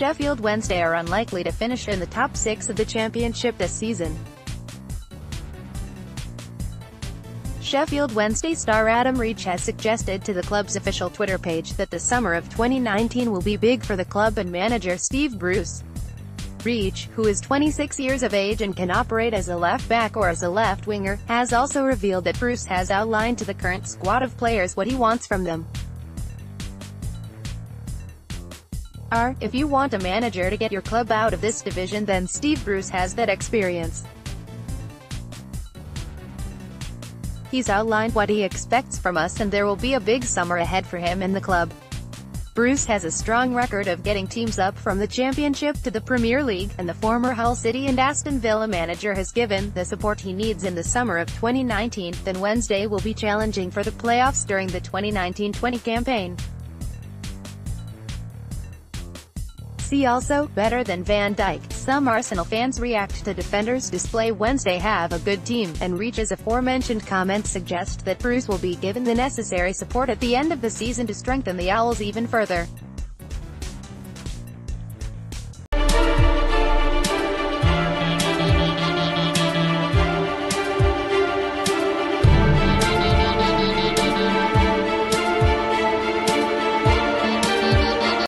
Sheffield Wednesday are unlikely to finish in the top six of the Championship this season. Sheffield Wednesday star Adam Reach has suggested to the club's official Twitter page that the summer of 2019 will be big for the club and manager Steve Bruce. Reach, who is 26 years of age and can operate as a left-back or as a left-winger, has also revealed that Bruce has outlined to the current squad of players what he wants from them. If you want a manager to get your club out of this division, then Steve Bruce has that experience. He's outlined what he expects from us, and there will be a big summer ahead for him and the club. Bruce has a strong record of getting teams up from the Championship to the Premier League, and the former Hull City and Aston Villa manager has given the support he needs in the summer of 2019, then Wednesday will be challenging for the playoffs during the 2019-20 campaign. See also, better than Van Dijk. Some Arsenal fans react to defenders display. Wednesday have a good team, and Reach's aforementioned comments suggest that Bruce will be given the necessary support at the end of the season to strengthen the Owls even further.